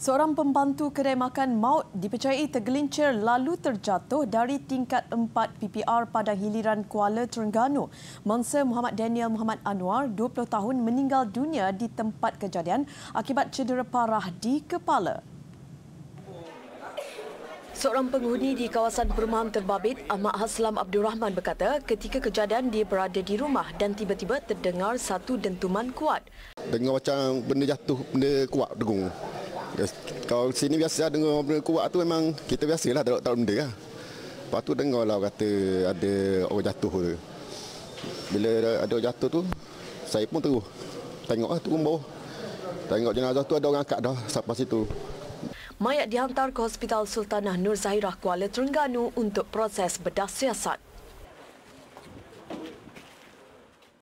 Seorang pembantu kedai makan maut dipercayai tergelincir lalu terjatuh dari tingkat 4 PPR Padang Hiliran Kuala Terengganu. Mangsa Muhammad Danial Muhammad Anuar, 20 tahun, meninggal dunia di tempat kejadian akibat cedera parah di kepala. Seorang penghuni di kawasan perumahan terbabit, Ahmad Haslam Abdul Rahman, berkata ketika kejadian dia berada di rumah dan tiba-tiba terdengar satu dentuman kuat. Dengar macam benda jatuh, benda kuat dengung. Kalau sini biasa dengar benda kuat tu memang kita biasalah tak benda lah. Lepas tu dengarlah kata ada orang jatuh tu. Bila ada orang jatuh tu, saya pun terus tengoklah turun bawah. Tengok jenazah tu ada orang angkat dah sampai situ. Mayat dihantar ke Hospital Sultanah Nur Zahirah, Kuala Terengganu untuk proses bedah siasat.